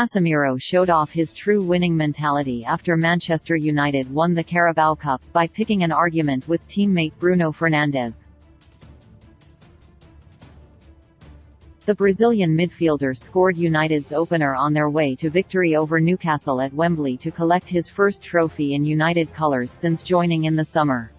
Casemiro showed off his true winning mentality after Manchester United won the Carabao Cup, by picking an argument with teammate Bruno Fernandes. The Brazilian midfielder scored United's opener on their way to victory over Newcastle at Wembley to collect his first trophy in United colours since joining in the summer.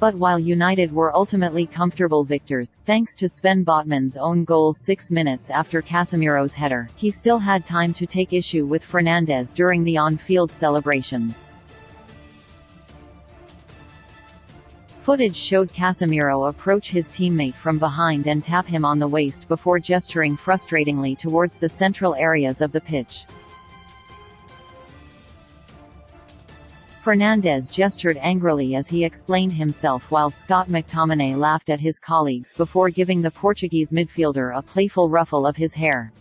But while United were ultimately comfortable victors, thanks to Sven Botman's own goal 6 minutes after Casemiro's header, he still had time to take issue with Fernandes during the on-field celebrations. Footage showed Casemiro approach his teammate from behind and tap him on the waist before gesturing frustratingly towards the central areas of the pitch. Fernandes gestured angrily as he explained himself, while Scott McTominay laughed at his colleagues before giving the Portuguese midfielder a playful ruffle of his hair.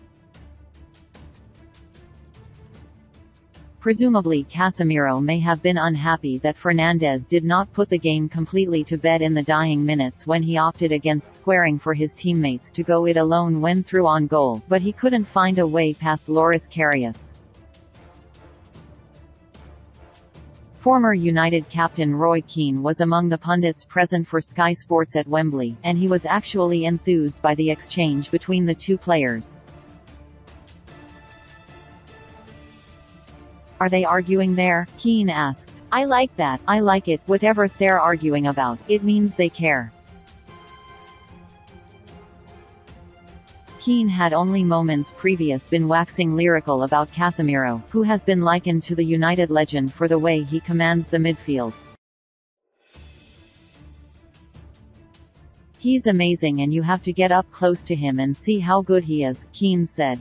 Presumably Casemiro may have been unhappy that Fernandes did not put the game completely to bed in the dying minutes when he opted against squaring for his teammates to go it alone when through on goal, but he couldn't find a way past Loris Karius. Former United captain Roy Keane was among the pundits present for Sky Sports at Wembley, and he was actually enthused by the exchange between the two players. "Are they arguing there?" Keane asked. "I like that. I like it. Whatever they're arguing about, it means they care." Keane had only moments previous been waxing lyrical about Casemiro, who has been likened to the United legend for the way he commands the midfield. "He's amazing and you have to get up close to him and see how good he is," Keane said.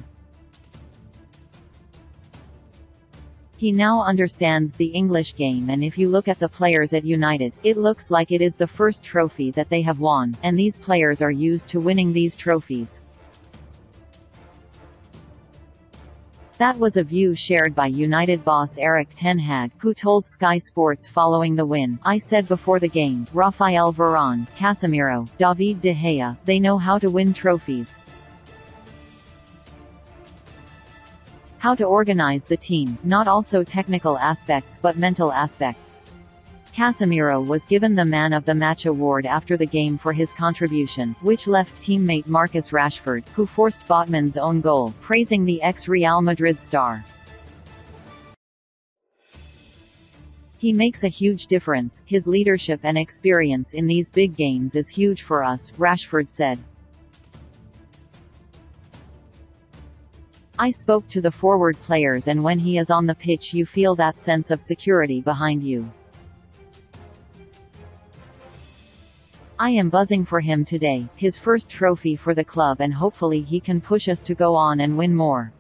"He now understands the English game, and if you look at the players at United, it looks like it is the first trophy that they have won, and these players are used to winning these trophies." That was a view shared by United boss Erik ten Hag, who told Sky Sports following the win, "I said before the game, Rafael Varane, Casemiro, David de Gea, they know how to win trophies. How to organize the team, not also technical aspects but mental aspects." Casemiro was given the Man of the Match award after the game for his contribution, which left teammate Marcus Rashford, who forced Botman's own goal, praising the ex-Real Madrid star. "He makes a huge difference. His leadership and experience in these big games is huge for us," Rashford said. "I spoke to the forward players, and when he is on the pitch you feel that sense of security behind you. I am buzzing for him today, his first trophy for the club, and hopefully he can push us to go on and win more."